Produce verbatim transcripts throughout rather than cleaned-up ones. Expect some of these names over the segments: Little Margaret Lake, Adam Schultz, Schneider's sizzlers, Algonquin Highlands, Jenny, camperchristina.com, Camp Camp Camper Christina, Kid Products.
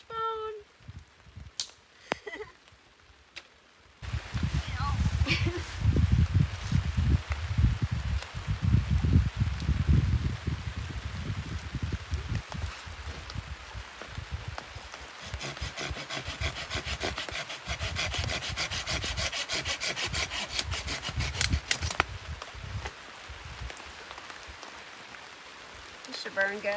fishbone. Should burn good.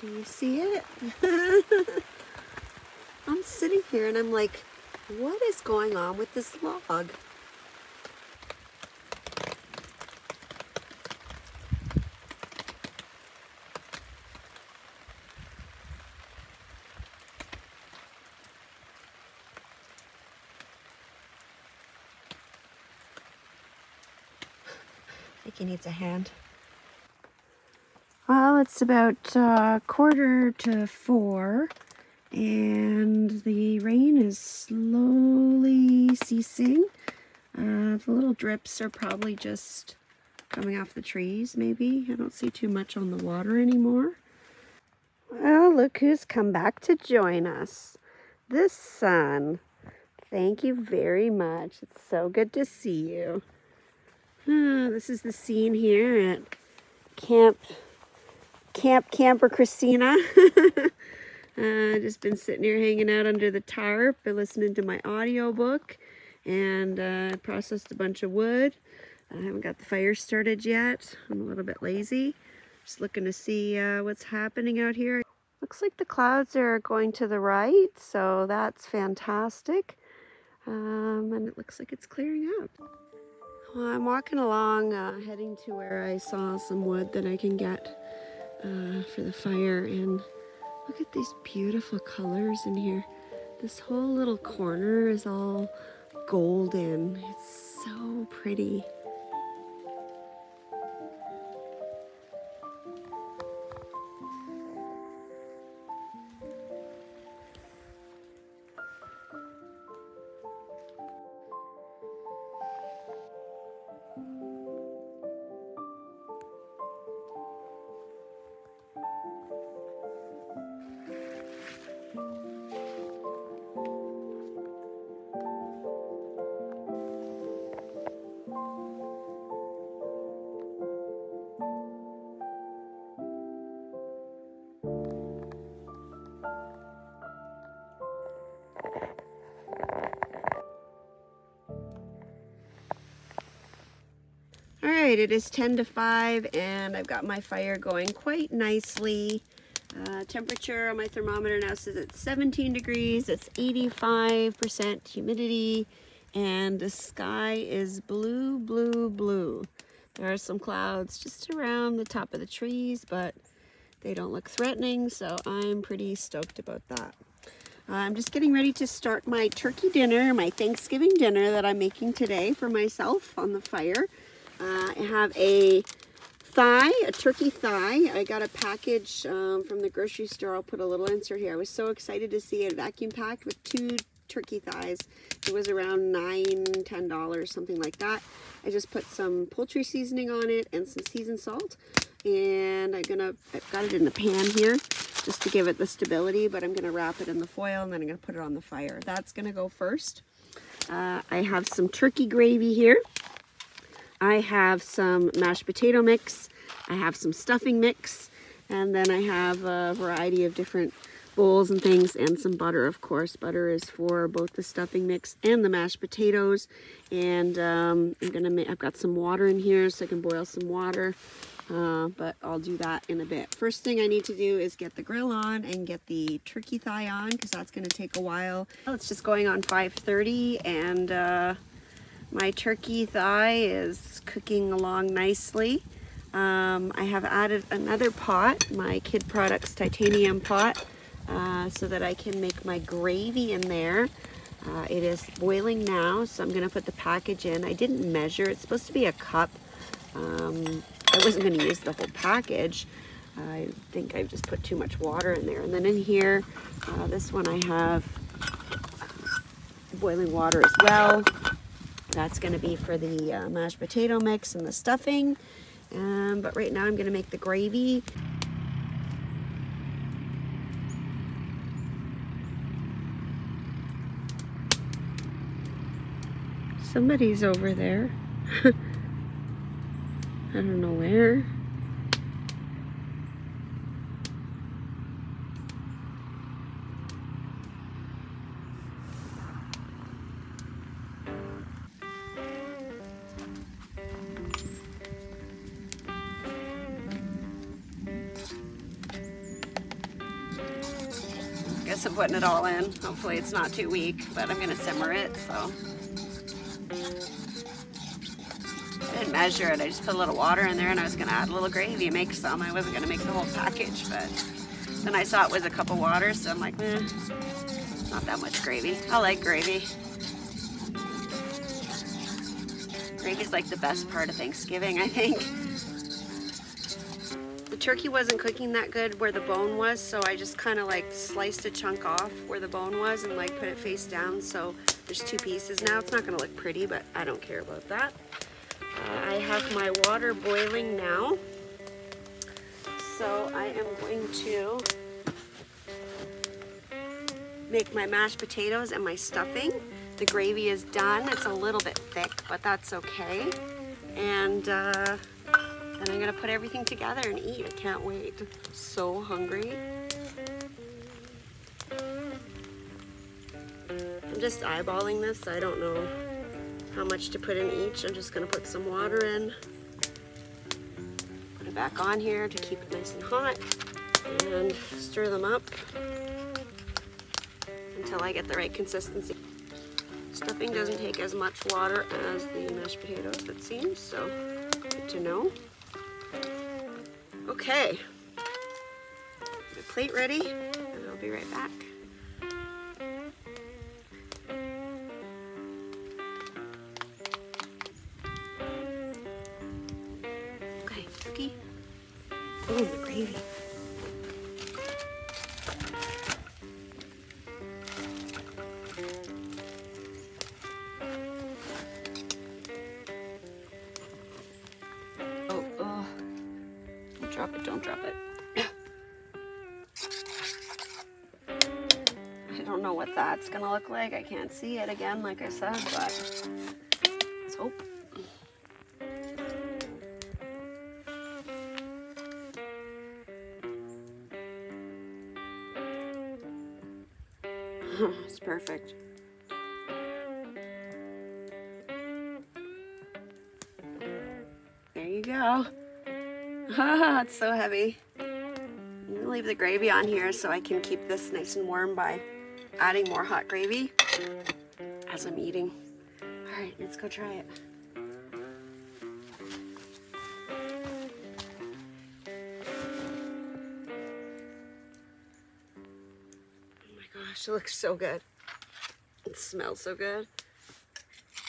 Do you see it? I'm sitting here and I'm like, what is going on with this log? I think he needs a hand. Well, it's about uh, quarter to four, and the rain is slowly ceasing. Uh, the little drips are probably just coming off the trees, maybe. I don't see too much on the water anymore. Well, look who's come back to join us. This sun. Thank you very much. It's so good to see you. Uh, this is the scene here at Camp Camp Camper Christina. uh, just been sitting here hanging out under the tarp and listening to my audiobook, and uh, processed a bunch of wood. I haven't got the fire started yet. I'm a little bit lazy. Just looking to see uh, what's happening out here. Looks like the clouds are going to the right, so that's fantastic. Um, and it looks like it's clearing up. Well, I'm walking along, uh, heading to where I saw some wood that I can get uh, for the fire, and look at these beautiful colors in here. This whole little corner is all golden. It's so pretty. It is ten to five, and I've got my fire going quite nicely. Uh, temperature on my thermometer now says it's seventeen degrees, it's eighty-five percent humidity, and the sky is blue, blue, blue. There are some clouds just around the top of the trees, but they don't look threatening, so I'm pretty stoked about that. Uh, I'm just getting ready to start my turkey dinner, my Thanksgiving dinner that I'm making today for myself on the fire. Uh, I have a thigh, a turkey thigh. I got a package um, from the grocery store. I'll put a little insert here. I was so excited to see it vacuum packed with two turkey thighs. It was around nine, ten dollars, something like that. I just put some poultry seasoning on it and some seasoned salt, and I'm gonna. I've got it in the pan here just to give it the stability. But I'm gonna wrap it in the foil, and then I'm gonna put it on the fire. That's gonna go first. Uh, I have some turkey gravy here. I have some mashed potato mix, I have some stuffing mix, and then I have a variety of different bowls and things, and some butter, of course. Butter is for both the stuffing mix and the mashed potatoes, and um, I'm gonna make, I've got some water in here so I can boil some water, uh, but I'll do that in a bit. First thing I need to do is get the grill on and get the turkey thigh on, because that's gonna take a while. Well, it's just going on five thirty, and uh, my turkey thigh is cooking along nicely. Um, I have added another pot, my Kid Products titanium pot, uh, so that I can make my gravy in there. Uh, it is boiling now, so I'm gonna put the package in. I didn't measure, it's supposed to be a cup, Um, I wasn't going to use the whole package. I think I just put too much water in there. And then in here, uh, this one I have boiling water as well. That's going to be for the uh, mashed potato mix and the stuffing. Um, but right now I'm going to make the gravy. Somebody's over there. I don't know where. I'm putting it all in. Hopefully it's not too weak, but I'm gonna simmer it. So I didn't measure it. I just put a little water in there, and I was gonna add a little gravy, make some. I wasn't gonna make the whole package, but then I saw it was a cup of water, so I'm like, eh, it's not that much gravy. I like gravy. Gravy's like the best part of Thanksgiving, I think. Turkey wasn't cooking that good where the bone was, so I just kind of like sliced a chunk off where the bone was and like put it face down, so there's two pieces now. It's not gonna look pretty, but I don't care about that. Uh, I have my water boiling now, so I am going to make my mashed potatoes and my stuffing. The gravy is done. It's a little bit thick, but that's okay. And uh, And I'm gonna put everything together and eat. I can't wait. So hungry. I'm just eyeballing this. I don't know how much to put in each. I'm just gonna put some water in. Put it back on here to keep it nice and hot. And stir them up until I get the right consistency. Stuffing doesn't take as much water as the mashed potatoes, it seems, so good to know. Okay, my plate ready, and I'll be right back. Okay, cookie. Oh, the gravy. Drop it, don't drop it. I don't know what that's gonna look like. I can't see it again, like I said, but let's hope. It's perfect. There you go. Ah, it's so heavy. I'm going to leave the gravy on here so I can keep this nice and warm by adding more hot gravy as I'm eating. All right, let's go try it. Oh my gosh, it looks so good. It smells so good.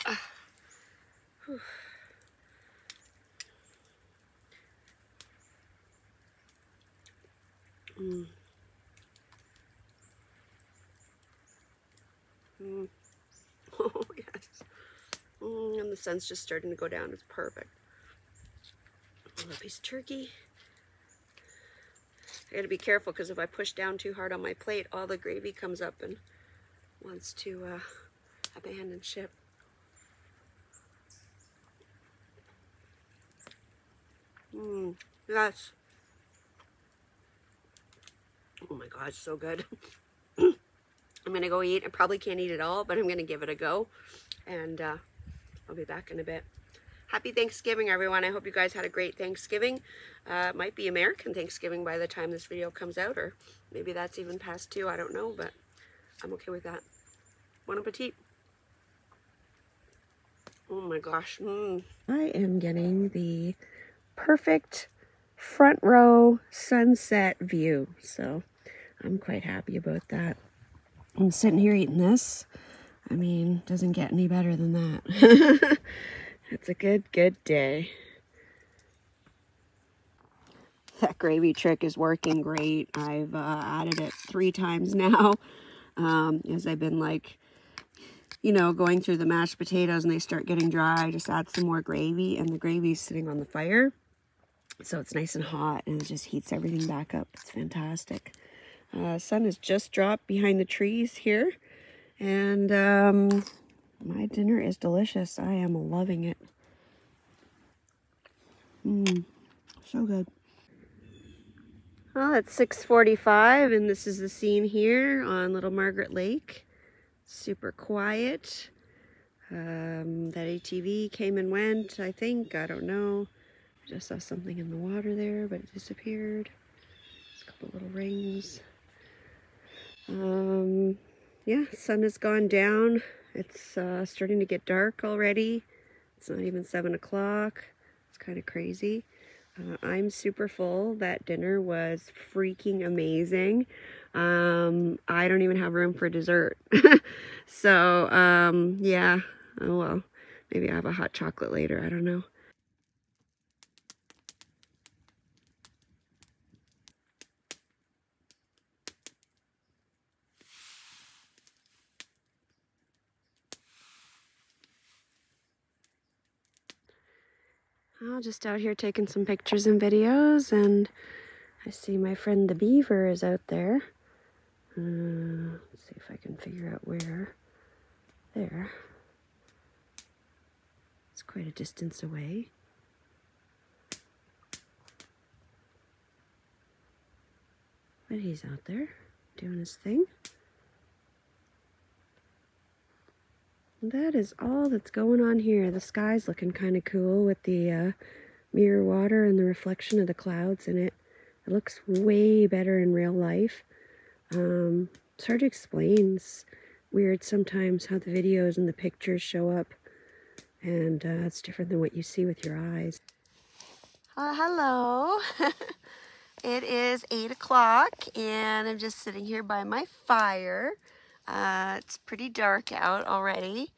Ah. Whew. Mm. Mm. Oh, yes. Mm, and the sun's just starting to go down. It's perfect. A little piece of turkey. I gotta be careful, because if I push down too hard on my plate, all the gravy comes up and wants to uh, abandon ship. Mmm, yes. Oh my gosh, so good. I'm gonna go eat. I probably can't eat it all, but I'm gonna give it a go, and uh, I'll be back in a bit. Happy Thanksgiving, everyone. I hope you guys had a great Thanksgiving. Uh, it might be American Thanksgiving by the time this video comes out, or maybe that's even past two. I don't know, but I'm okay with that. Bon appetit. Oh my gosh. Mm. I am getting the perfect front row sunset view, so I'm quite happy about that. I'm sitting here eating this. I mean, doesn't get any better than that. It's a good, good day. that gravy trick is working great. I've uh, added it three times now, um, as I've been like, you know, going through the mashed potatoes and they start getting dry. I just add some more gravy, and the gravy's sitting on the fire, so it's nice and hot, and it just heats everything back up. It's fantastic. Uh, sun has just dropped behind the trees here, and um, my dinner is delicious. I am loving it. Mmm, so good. Well, it's six forty-five, and this is the scene here on Little Margaret Lake. Super quiet. Um, that A T V came and went, I think. I don't know. I just saw something in the water there, but it disappeared. It's a couple little rings. Um, yeah, sun has gone down. It's uh, starting to get dark already. It's not even seven o'clock. It's kind of crazy. Uh, I'm super full. That dinner was freaking amazing. Um, I don't even have room for dessert. So, um, yeah. Oh, well. Maybe I have a hot chocolate later. I don't know. Well, just out here taking some pictures and videos, and I see my friend the beaver is out there. Uh, let's see if I can figure out where. There. It's quite a distance away. But he's out there doing his thing. That is all that's going on here. The sky's looking kind of cool with the uh, mirror water and the reflection of the clouds in it. It looks way better in real life. Um, it's hard to explain. It's weird sometimes how the videos and the pictures show up, and uh, it's different than what you see with your eyes. Uh, hello. It is eight o'clock, and I'm just sitting here by my fire. Uh, it's pretty dark out already.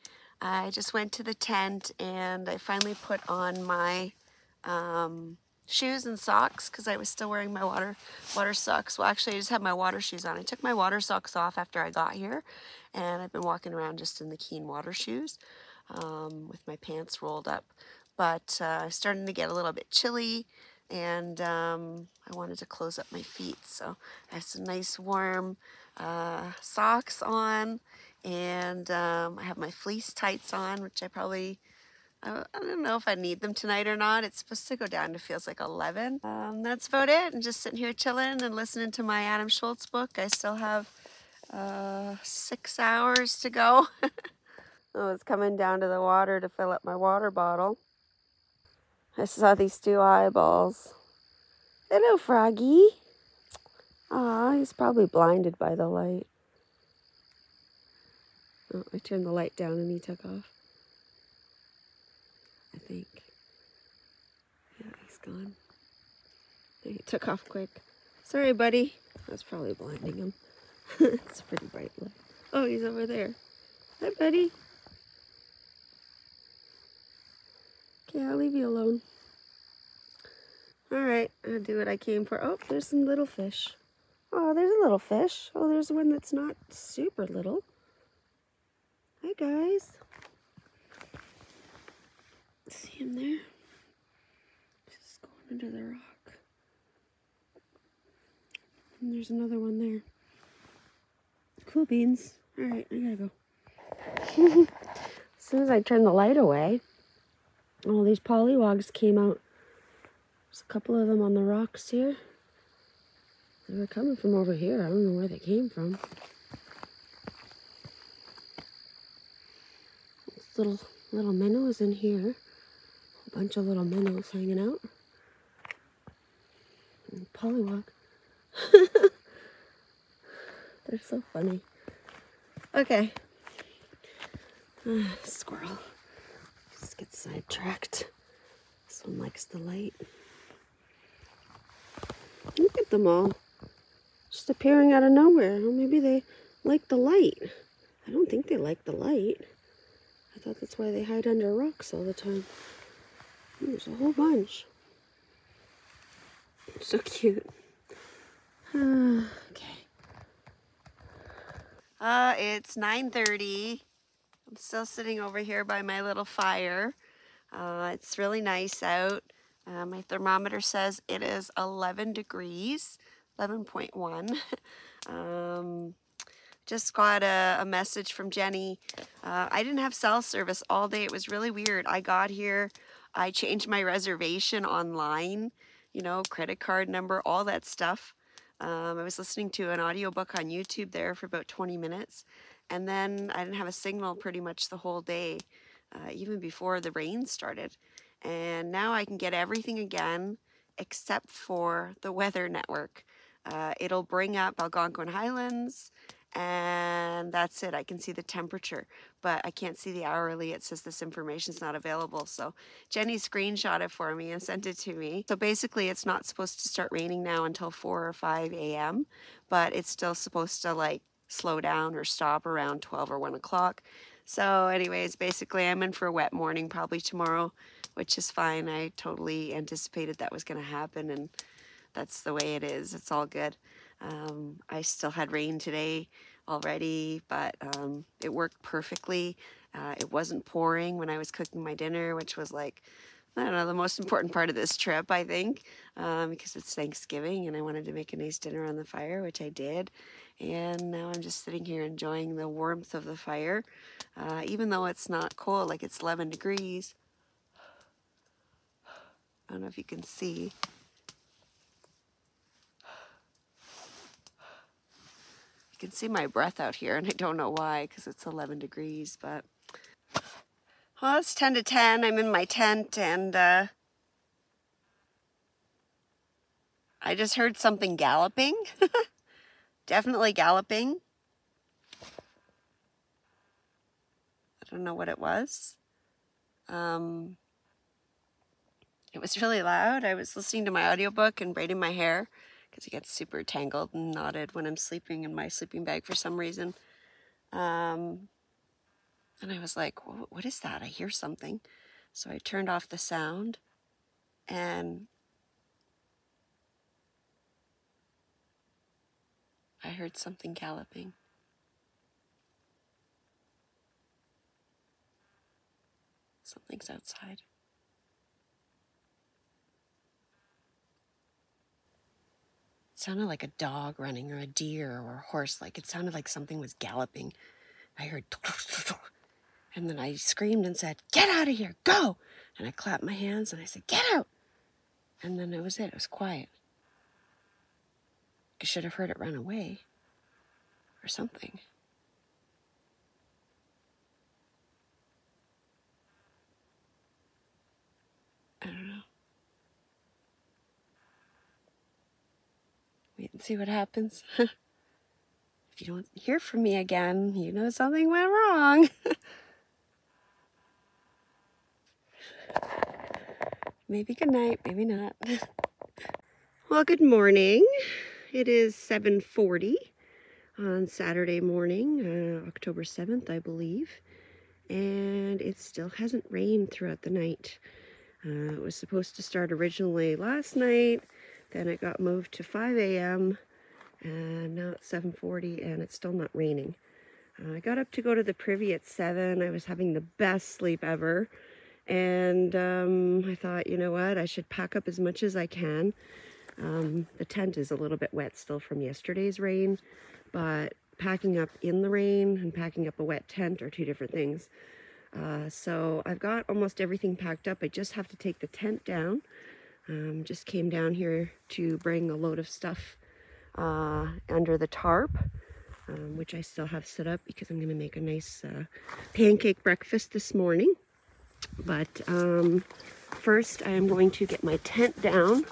I just went to the tent, and I finally put on my um, shoes and socks because I was still wearing my water water socks. Well, actually, I just had my water shoes on. I took my water socks off after I got here, and I've been walking around just in the Keen water shoes um, with my pants rolled up. But uh, it's starting to get a little bit chilly, and um, I wanted to close up my feet, so I have some nice warm uh, socks on, and um, I have my fleece tights on, which I probably, I don't know if I need them tonight or not. It's supposed to go down to feels like eleven. Um, that's about it. I'm just sitting here chilling and listening to my Adam Schultz book. I still have uh, six hours to go. I was coming down to the water to fill up my water bottle. I saw these two eyeballs. Hello, Froggy. Aw, he's probably blinded by the light. Oh, I turned the light down and he took off. I think. Yeah, he's gone. He took off quick. Sorry, buddy. That's probably blinding him. It's a pretty bright light. Oh, he's over there. Hi, buddy. Okay, I'll leave you alone. Alright, I'll do what I came for. Oh, there's some little fish. Oh, there's a little fish. Oh, there's one that's not super little. Hi, guys. See him there? Just going under the rock. And there's another one there. Cool beans. Alright, I gotta go. As soon as I turn the light away, all these pollywogs came out. There's a couple of them on the rocks here. They were coming from over here. I don't know where they came from. There's little, little minnows in here. A bunch of little minnows hanging out. And pollywog. They're so funny. Okay. Uh, squirrel. Just get sidetracked. This one likes the light. Look at them all. Just appearing out of nowhere. Well, maybe they like the light. I don't think they like the light. I thought that's why they hide under rocks all the time. There's a whole bunch. So cute. Okay. Uh, it's nine thirty. I'm still sitting over here by my little fire. Uh, it's really nice out. Uh, my thermometer says it is eleven degrees, eleven point one. um, just got a, a message from Jenny. Uh, I didn't have cell service all day. It was really weird. I got here, I changed my reservation online, you know, credit card number, all that stuff. Um, I was listening to an audiobook on YouTube there for about twenty minutes, and then I didn't have a signal pretty much the whole day, uh, even before the rain started. And now I can get everything again except for the weather network. Uh, it'll bring up Algonquin Highlands, and that's it. I can see the temperature, but I can't see the hourly. It says this information is not available. So Jenny screenshot it for me and sent it to me. So basically it's not supposed to start raining now until four or five A M, but it's still supposed to like slow down or stop around twelve or one o'clock. So anyways, basically I'm in for a wet morning probably tomorrow, which is fine. I totally anticipated that was going to happen, and that's the way it is. It's all good. Um, I still had rain today already, but um, it worked perfectly. Uh, it wasn't pouring when I was cooking my dinner, which was like, I don't know, the most important part of this trip, I think, um, because it's Thanksgiving and I wanted to make a nice dinner on the fire, which I did. And now I'm just sitting here enjoying the warmth of the fire, uh, even though it's not cold. Like, it's eleven degrees. I don't know if you can see. You can see my breath out here, and I don't know why, because it's eleven degrees, but... Well, it's ten to ten. I'm in my tent, and uh, I just heard something galloping. Definitely galloping. I don't know what it was. Um, it was really loud. I was listening to my audiobook and braiding my hair because it gets super tangled and knotted when I'm sleeping in my sleeping bag for some reason. Um, and I was like, what is that? I hear something. So I turned off the sound, and I heard something galloping. Something's outside. It sounded like a dog running, or a deer, or a horse. Like, it sounded like something was galloping. I heard, and then I screamed and said, "Get out of here, go!" And I clapped my hands and I said, "Get out!" And then it was it. It was quiet. I should have heard it run away or something. I don't know. Wait and see what happens. If you don't hear from me again, you know something went wrong. Maybe good night, maybe not. Well, good morning. It is seven forty on Saturday morning, uh, October seventh, I believe, and it still hasn't rained throughout the night. Uh, it was supposed to start originally last night, then it got moved to five A M, and now it's seven forty and it's still not raining. Uh, I got up to go to the privy at seven. I was having the best sleep ever, and um, I thought, you know what, I should pack up as much as I can. Um, the tent is a little bit wet still from yesterday's rain, but packing up in the rain and packing up a wet tent are two different things. Uh, so I've got almost everything packed up. I just have to take the tent down. Um, just came down here to bring a load of stuff uh, under the tarp, um, which I still have set up because I'm going to make a nice uh, pancake breakfast this morning. But um, first I am going to get my tent down.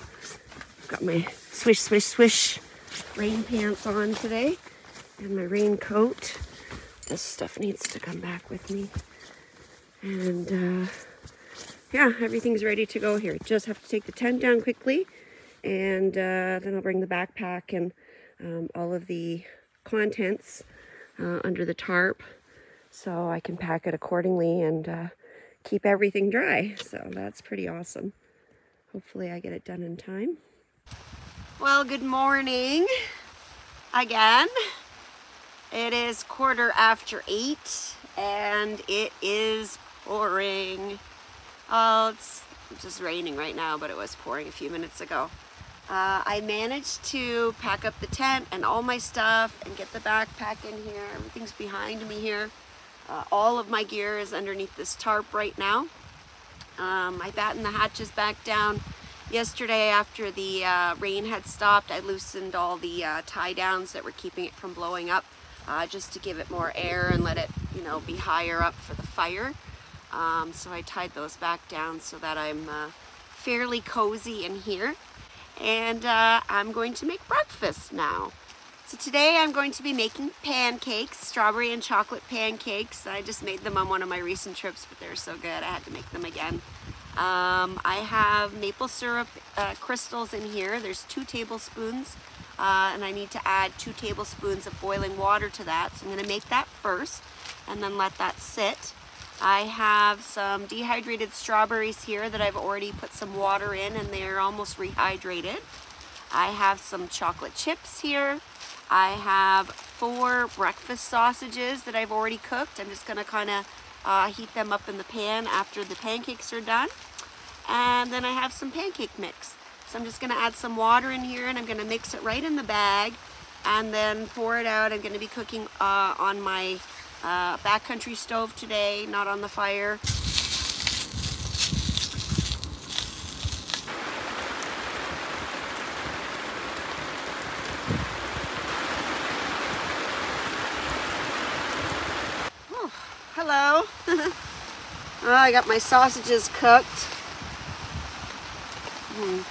Got my swish, swish, swish rain pants on today, and my raincoat. This stuff needs to come back with me. And uh, yeah, everything's ready to go here. Just have to take the tent down quickly, and uh, then I'll bring the backpack and um, all of the contents uh, under the tarp, so I can pack it accordingly and uh, keep everything dry. So that's pretty awesome. Hopefully I get it done in time. Well, good morning again. It is quarter after eight and it is pouring. Oh, it's just raining right now, but it was pouring a few minutes ago. Uh, I managed to pack up the tent and all my stuff and get the backpack in here. Everything's behind me here. Uh, all of my gear is underneath this tarp right now. Um, I battened the hatches back down. Yesterday, after the uh, rain had stopped, I loosened all the uh, tie downs that were keeping it from blowing up, uh, just to give it more air and let it, you know, be higher up for the fire. Um, so I tied those back down so that I'm uh, fairly cozy in here. And uh, I'm going to make breakfast now. So today I'm going to be making pancakes, strawberry and chocolate pancakes. I just made them on one of my recent trips, but they're so good I had to make them again. Um, I have maple syrup uh, crystals in here. There's two tablespoons uh, and I need to add two tablespoons of boiling water to that. So I'm gonna make that first and then let that sit. I have some dehydrated strawberries here that I've already put some water in and they're almost rehydrated. I have some chocolate chips here. I have four breakfast sausages that I've already cooked. I'm just gonna kinda Uh, heat them up in the pan after the pancakes are done. And then I have some pancake mix. So I'm just gonna add some water in here and I'm gonna mix it right in the bag and then pour it out. I'm gonna be cooking uh, on my uh, backcountry stove today, not on the fire. Hello. Well, I got my sausages cooked. Mm.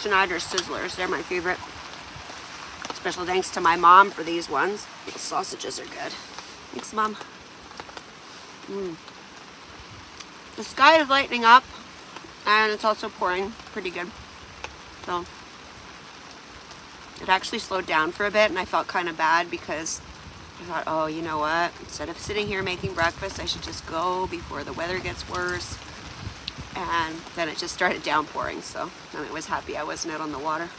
Schneider's sizzlers, they're my favorite. Special thanks to my mom for these ones. These sausages are good. Thanks, Mom. Mm. The sky is lightening up and it's also pouring pretty good. So it actually slowed down for a bit and I felt kind of bad because I thought, oh, you know what? Instead of sitting here making breakfast, I should just go before the weather gets worse. And then it just started downpouring, so I was happy I wasn't out on the water.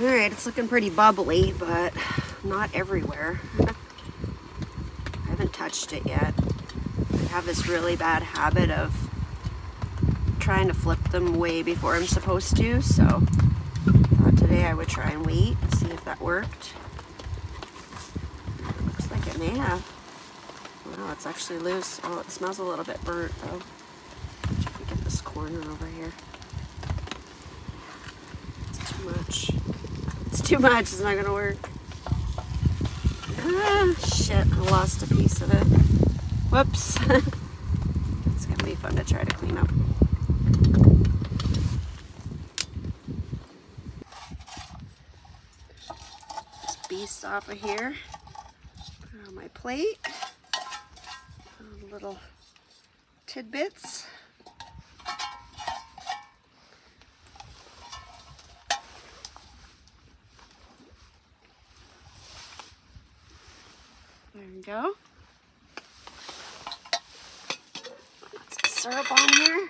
All right, it's looking pretty bubbly, but not everywhere. I haven't touched it yet. I have this really bad habit of trying to flip them way before I'm supposed to, so uh, today I would try and wait and see if that worked. It looks like it may have. Wow, it's actually loose. Oh, it smells a little bit burnt though. If I can get this corner over here. It's too much. It's too much, it's not gonna work. Ah, shit, I lost a piece of it. Whoops. It's gonna be fun to try to clean up. Off of here, put on my plate, um, little tidbits. There we go. Put some syrup on here.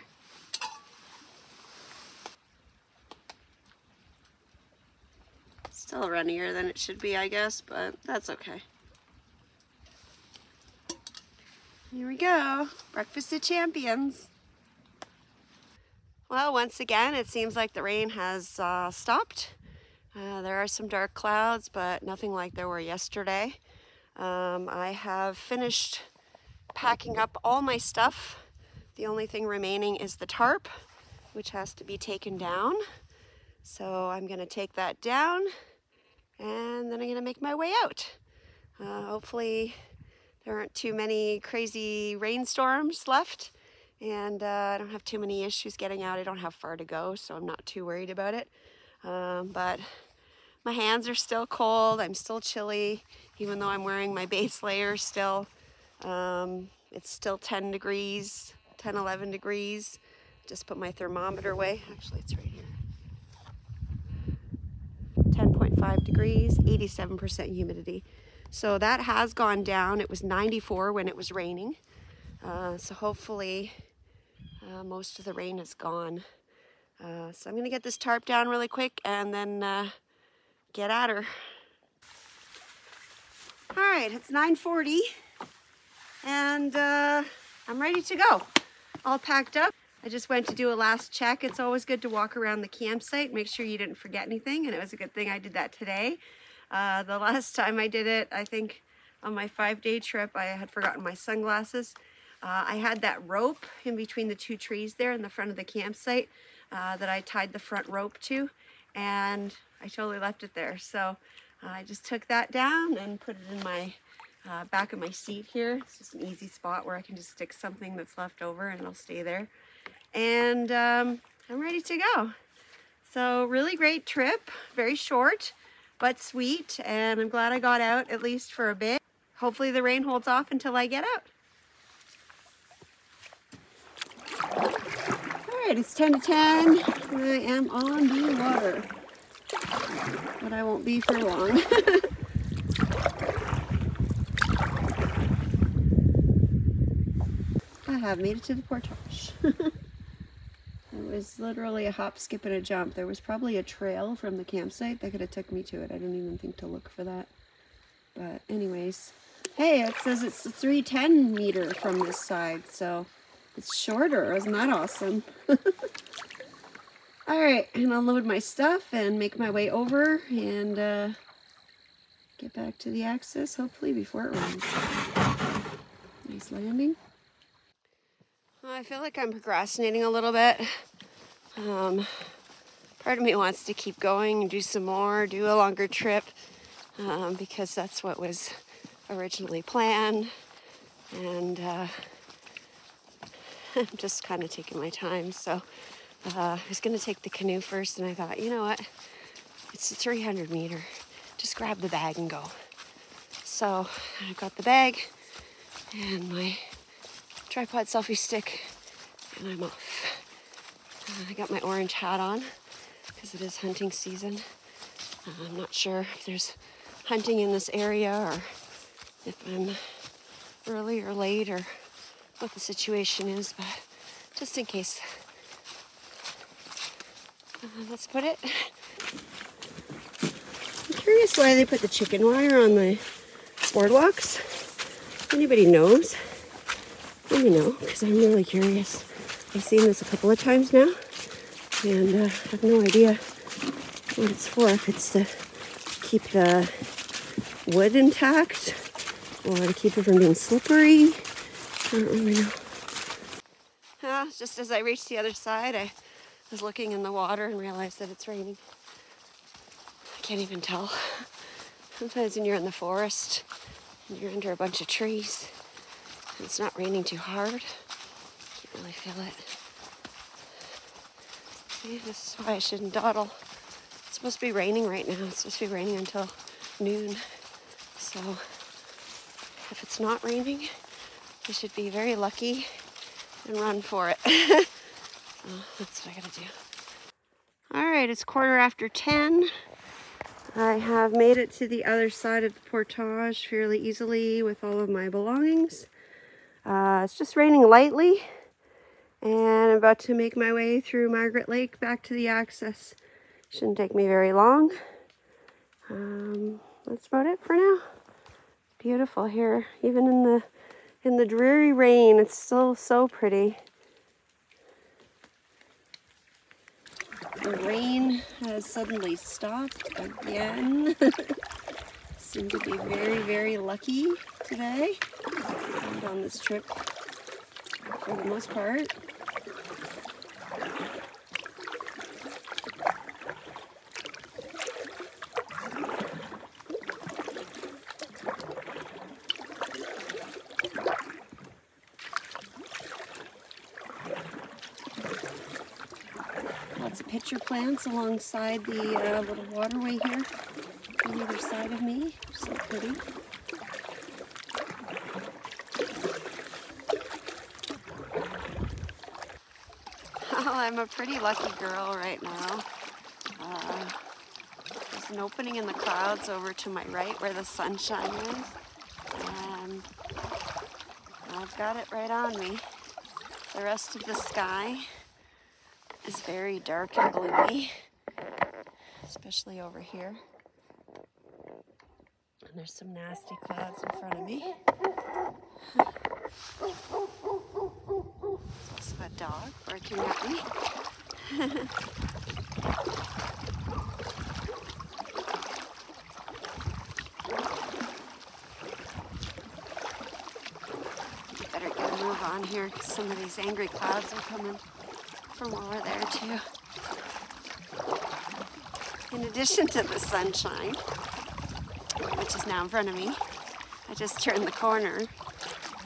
Still runnier than it should be, I guess, but that's okay. Here we go. Breakfast of champions. Well, once again, it seems like the rain has uh, stopped. Uh, there are some dark clouds, but nothing like there were yesterday. Um, I have finished packing up all my stuff. The only thing remaining is the tarp, which has to be taken down. So I'm gonna take that down. And then I'm gonna make my way out. Uh, hopefully there aren't too many crazy rainstorms left and uh, I don't have too many issues getting out. I don't have far to go, so I'm not too worried about it. Um, but my hands are still cold. I'm still chilly, even though I'm wearing my base layer still. Um, it's still ten degrees, ten, eleven degrees. Just put my thermometer away. Actually, it's right here. ten point five degrees, eighty-seven percent humidity. So that has gone down. It was ninety-four when it was raining. Uh, so hopefully uh, most of the rain is gone. Uh, so I'm going to get this tarp down really quick and then uh, get at her. All right, it's nine forty and uh, I'm ready to go. All packed up. I just went to do a last check. It's always good to walk around the campsite, make sure you didn't forget anything, and it was a good thing I did that today. Uh, the last time I did it, I think on my five-day trip, I had forgotten my sunglasses. Uh, I had that rope in between the two trees there in the front of the campsite uh, that I tied the front rope to, and I totally left it there. So uh, I just took that down and put it in my uh, back of my seat here. It's just an easy spot where I can just stick something that's left over and it'll stay there. And um, I'm ready to go. So really great trip, very short, but sweet, and I'm glad I got out at least for a bit. Hopefully the rain holds off until I get out. All right, it's ten to ten. I am on the water, but I won't be for long. I have made it to the portage. It was literally a hop, skip, and a jump. There was probably a trail from the campsite that could have took me to it. I didn't even think to look for that. But anyways, hey, it says it's three ten meter from this side, so it's shorter. Isn't that awesome? All right, and I'll load my stuff and make my way over and uh, get back to the access, hopefully before it rains. Nice landing. I feel like I'm procrastinating a little bit. Um, part of me wants to keep going and do some more, do a longer trip, um, because that's what was originally planned. And uh, I'm just kind of taking my time. So uh, I was going to take the canoe first, and I thought, you know what? It's a three hundred meter. Just grab the bag and go. So I got the bag and my tripod selfie stick, and I'm off. Uh, I got my orange hat on because it is hunting season. Uh, I'm not sure if there's hunting in this area or if I'm early or late or what the situation is, but just in case. Uh, let's put it. I'm curious why they put the chicken wire on the boardwalks. If anybody knows, let me know, because I'm really curious. I've seen this a couple of times now, and uh, I have no idea what it's for. If it's to keep the wood intact, or to keep it from being slippery, I don't really know. Uh, just as I reached the other side, I was looking in the water and realized that it's raining. I can't even tell. Sometimes when you're in the forest, and you're under a bunch of trees, it's not raining too hard. Can't really feel it. See, this is why I shouldn't dawdle. It's supposed to be raining right now. It's supposed to be raining until noon. So if it's not raining, we should be very lucky and run for it. Oh, that's what I gotta do. All right, it's quarter after ten. I have made it to the other side of the portage fairly easily with all of my belongings. Uh, it's just raining lightly, and I'm about to make my way through Margaret Lake back to the access. Shouldn't take me very long. Um, that's about it for now. Beautiful here, even in the in the dreary rain. It's still so pretty. The rain has suddenly stopped again. Seem to be very, very lucky today on this trip for the most part. Lots of pitcher plants alongside the uh, little waterway here on either side of me. So pretty. I'm a pretty lucky girl right now. Uh, There's an opening in the clouds over to my right where the sun shines, and I've got it right on me. The rest of the sky is very dark and gloomy, especially over here. And there's some nasty clouds in front of me. There's also a dog barking at me. Better get a move on here because some of these angry clouds are coming from over there too. In addition to the sunshine, which is now in front of me, I just turned the corner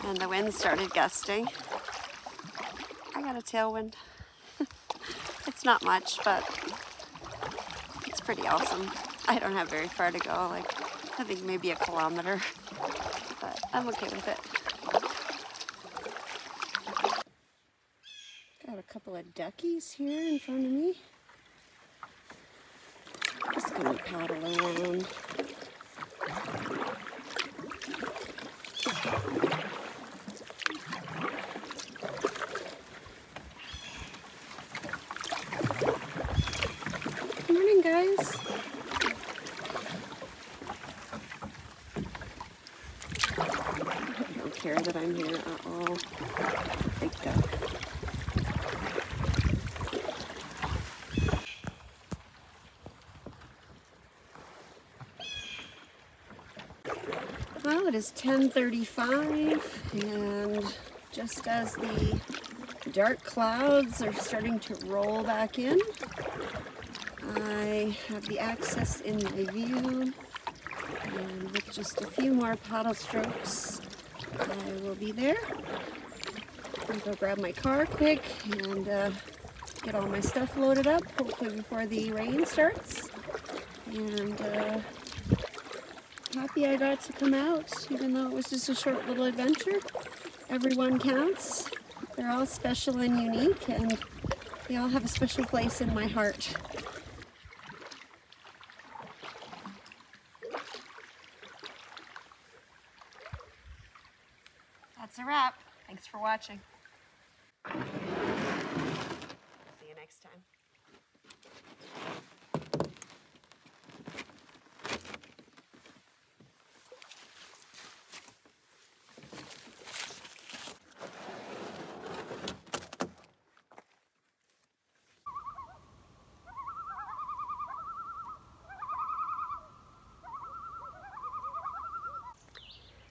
and the wind started gusting. I got a tailwind. It's not much, but it's pretty awesome. I don't have very far to go, like I think maybe a kilometer, but I'm okay with it. Got a couple of duckies here in front of me. Just gonna paddle around. Morning, guys. I don't care that I'm here at all. Big duck. Well, it is ten thirty-five, and just as the dark clouds are starting to roll back in, I have the access into the view, and with just a few more paddle strokes, I will be there. I'm gonna go grab my car quick and uh, get all my stuff loaded up, hopefully before the rain starts. And. Uh, Happy I got to come out, even though it was just a short little adventure. Everyone counts. They're all special and unique, and they all have a special place in my heart. That's a wrap. Thanks for watching. See you next time.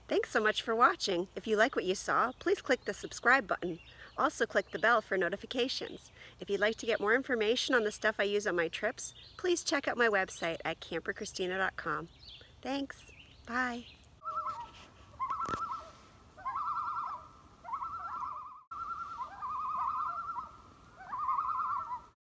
Thanks so much for watching. If you like what you saw, please click the subscribe button. Also click the bell for notifications. If you'd like to get more information on the stuff I use on my trips, please check out my website at camper christina dot com. Thanks. Bye.